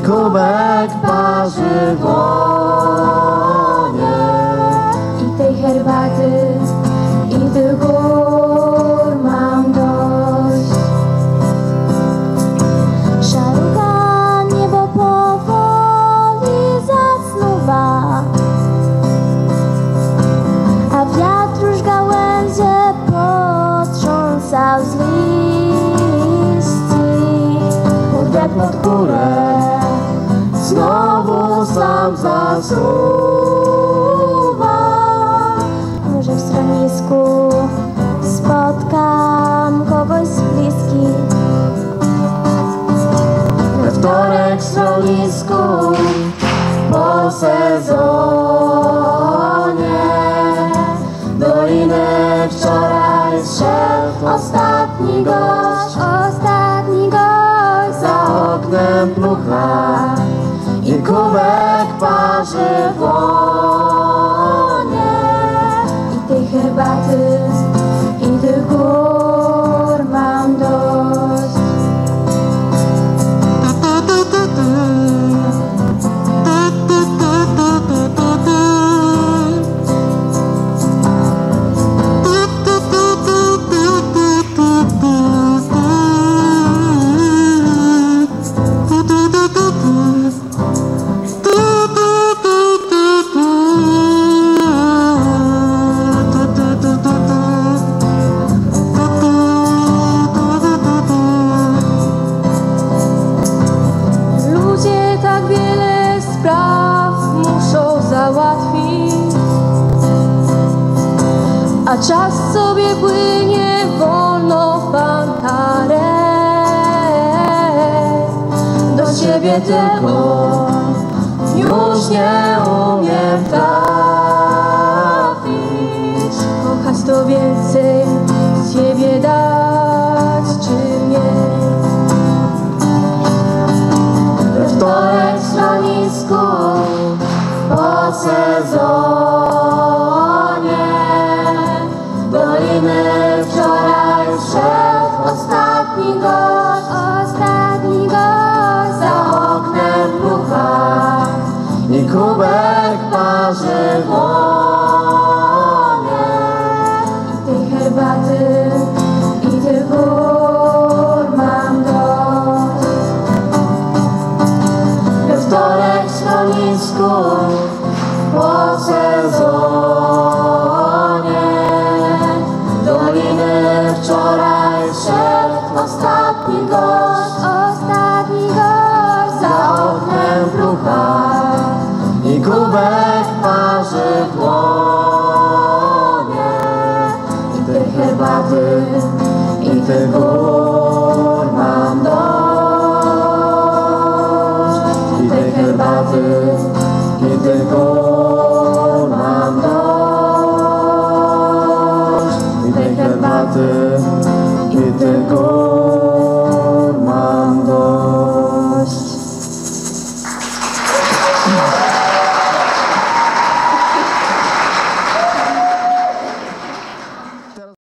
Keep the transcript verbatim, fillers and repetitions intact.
i kubek parzy wonie. I tej herbaty i tych gór mam dość. Szaruga niebo powoli zasnuwa, a wiatr już gałęzie potrząsał z jak nad górę, znowu sam zasuwa. Może w schronisku spotkam kogoś z bliskich. We wtorek w schronisku po sezonie dolinę wczoraj zszedł ostatni gość. Ostatni gość. Za oknem plucha i kubek parzy wonie. I tej herbaty i tych gór mam dość. A czas sobie płynie wolno w bankarę. Do ciebie tylko już nie umiem trafić. Kochać to więcej z ciebie dać czy nie. We wtorek w schronisku po sezonie doliny wczoraj wszedł ostatni gość. Ostatni gość. Za oknem pucha i kubek parzy wonie. I tej herbaty i tych gór mam dość. We wtorek w schronisku po sezonie doliny wczoraj wszedł ostatni gość. Ostatni gość. Za oknem plucha i kubek parzy wonie. I tej herbaty i tych gór mam dość. I tej herbaty i tych gór mam dość. I tej herbaty i tych gór mam dość.